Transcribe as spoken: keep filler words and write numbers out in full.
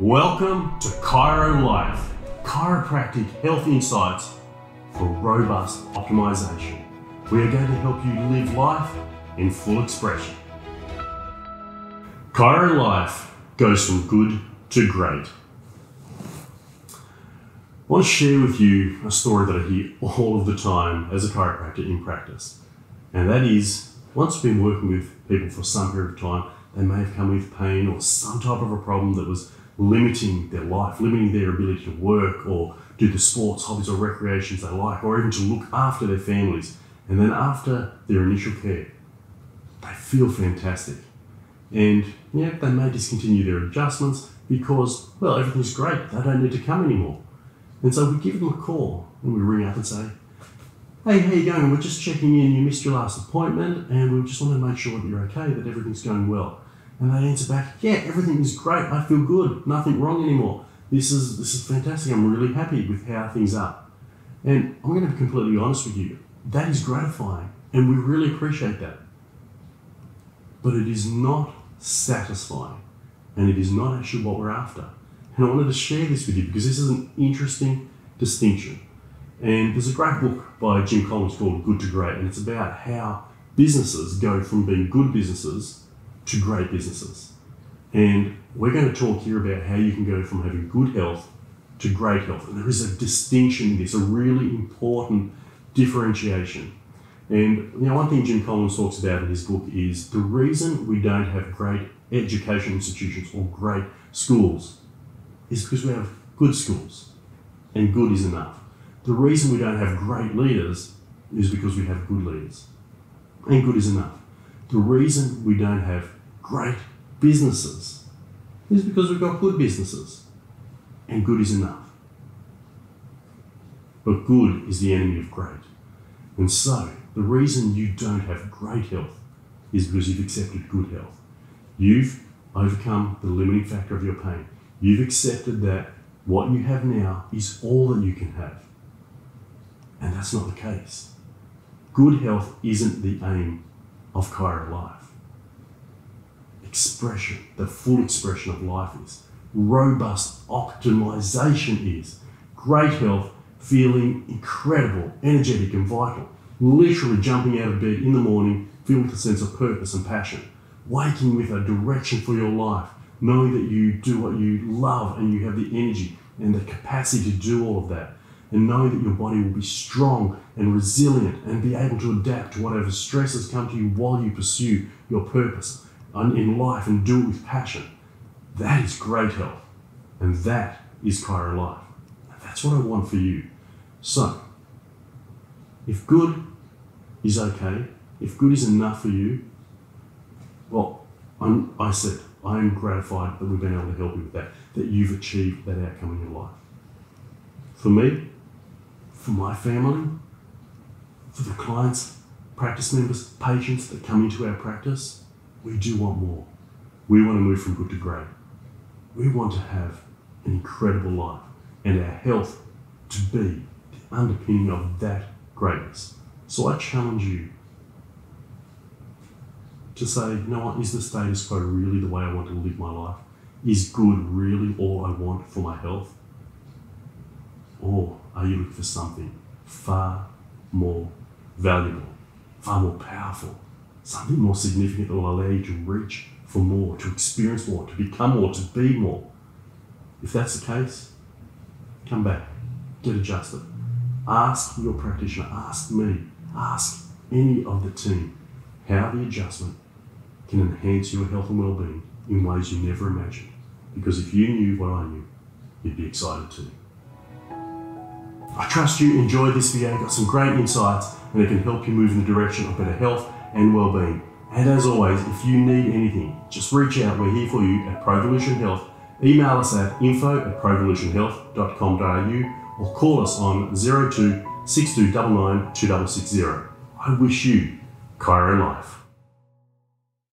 Welcome to Chiro Life, chiropractic health insights for robust optimization. We are going to help you live life in full expression. Chiro Life goes from good to great. I want to share with you a story that I hear all of the time as a chiropractor in practice. And that is, once you've been working with people for some period of time, they may have come with pain or some type of a problem that was limiting their life, limiting their ability to work or do the sports, hobbies or recreations they like, or even to look after their families. And then after their initial care, they feel fantastic. And yeah, they may discontinue their adjustments because, well, everything's great, they don't need to come anymore. And so we give them a call and we ring up and say, hey, how you going? We're just checking in, you missed your last appointment and we just want to make sure that you're okay, that everything's going well. And they answer back, yeah, everything is great, I feel good, nothing wrong anymore. This is, this is fantastic, I'm really happy with how things are. And I'm going to be completely honest with you, that is gratifying and we really appreciate that. But it is not satisfying and it is not actually what we're after. And I wanted to share this with you because this is an interesting distinction. And there's a great book by Jim Collins called Good to Great, and it's about how businesses go from being good businesses to great businesses. And we're going to talk here about how you can go from having good health to great health. And there is a distinction in this, a really important differentiation. And you know, one thing Jim Collins talks about in his book is the reason we don't have great education institutions or great schools is because we have good schools, and good is enough. The reason we don't have great leaders is because we have good leaders, and good is enough. The reason we don't have great businesses is because we've got good businesses, and good is enough. But good is the enemy of great. And so the reason you don't have great health is because you've accepted good health. You've overcome the limiting factor of your pain. You've accepted that what you have now is all that you can have. And that's not the case. Good health isn't the aim of Chiro Life. Expression, the full expression of life is. Robust optimization is. Great health, feeling incredible, energetic and vital. Literally jumping out of bed in the morning, filled with a sense of purpose and passion. Waking with a direction for your life, knowing that you do what you love and you have the energy and the capacity to do all of that. And knowing that your body will be strong and resilient and be able to adapt to whatever stresses come to you while you pursue your purpose in life and do it with passion. That is great health. And that is Chiro Life. And that's what I want for you. So, if good is okay, if good is enough for you, well, I'm, I said, I am gratified that we've been able to help you with that, that you've achieved that outcome in your life. For me, for my family, for the clients, practice members, patients that come into our practice, we do want more. We want to move from good to great. We want to have an incredible life and our health to be the underpinning of that greatness. So I challenge you to say, you know what, is the status quo really the way I want to live my life? Is good really all I want for my health? Or are you looking for something far more valuable, far more powerful, something more significant that will allow you to reach for more, to experience more, to become more, to be more? If that's the case, come back, get adjusted. Ask your practitioner, ask me, ask any of the team how the adjustment can enhance your health and well-being in ways you never imagined. Because if you knew what I knew, you'd be excited too. I trust you enjoyed this video, got some great insights, and it can help you move in the direction of better health and well-being. And as always, if you need anything, just reach out. We're here for you at Provolution Health. Email us at info at provolution health dot com dot a u or call us on zero two six two nine nine two six six zero. I wish you Chiro Life.